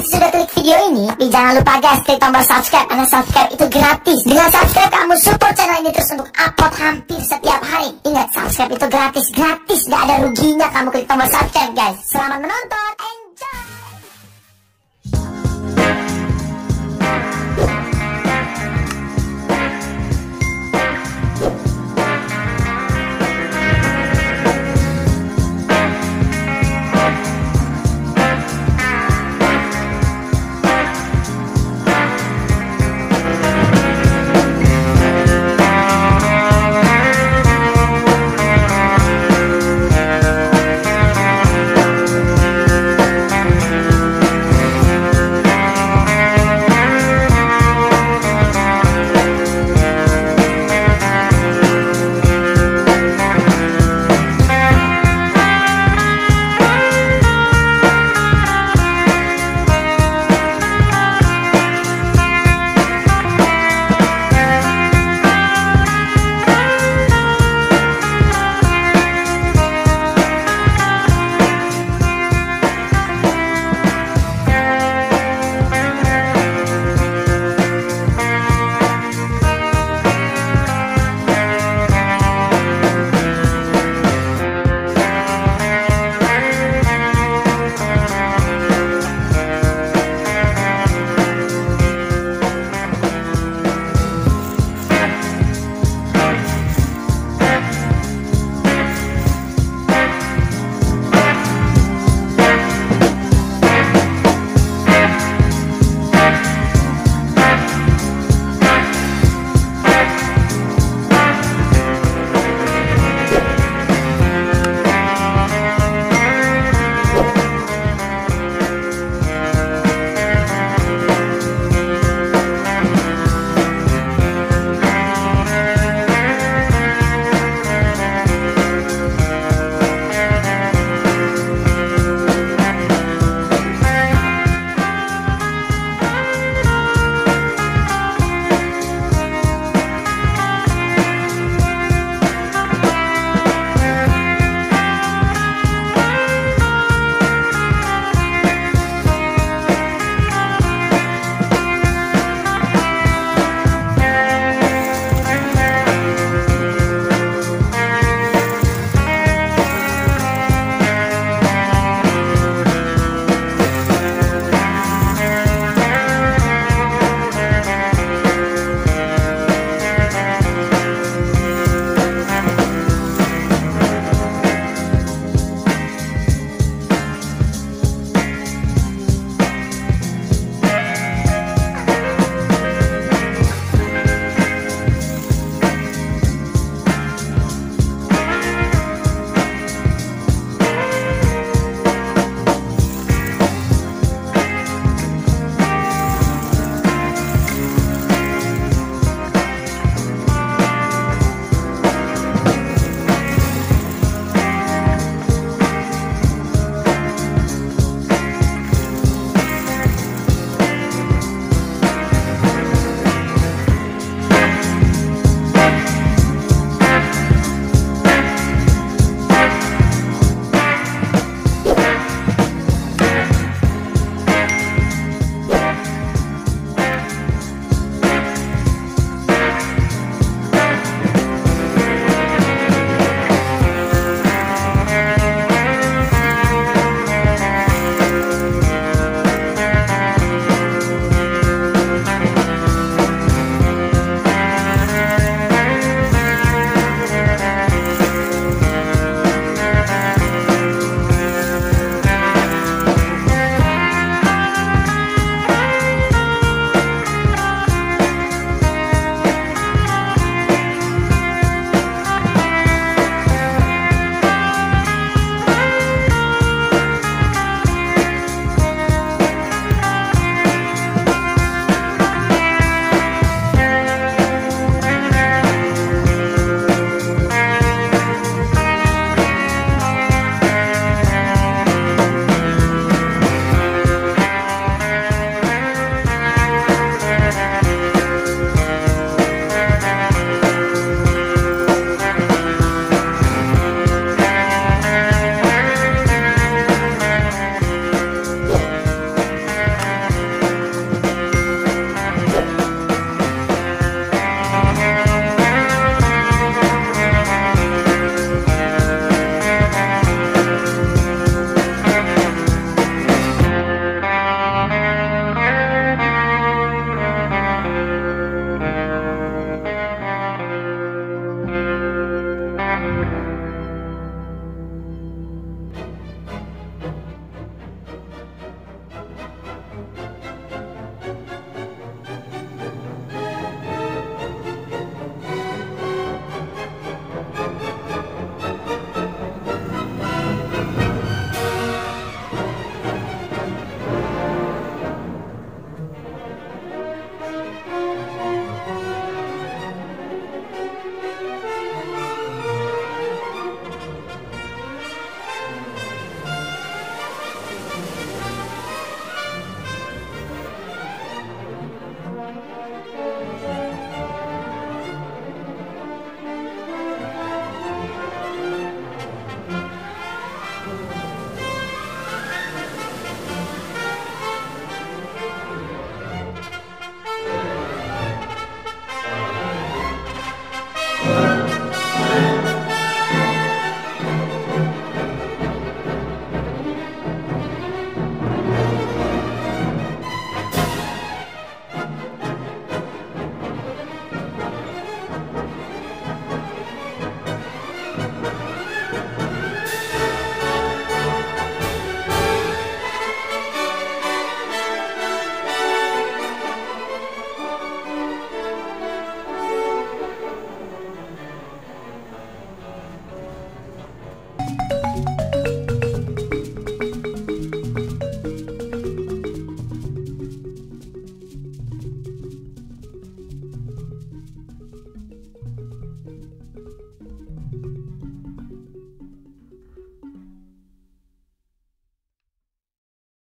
like sudah klik video ini, tapi jangan lupa guys klik tombol subscribe, karena subscribe itu gratis. Dengan subscribe kamu support channel ini terus untuk upload hampir setiap hari. Ingat, subscribe itu gratis, gak ada ruginya kamu klik tombol subscribe guys. Selamat menonton.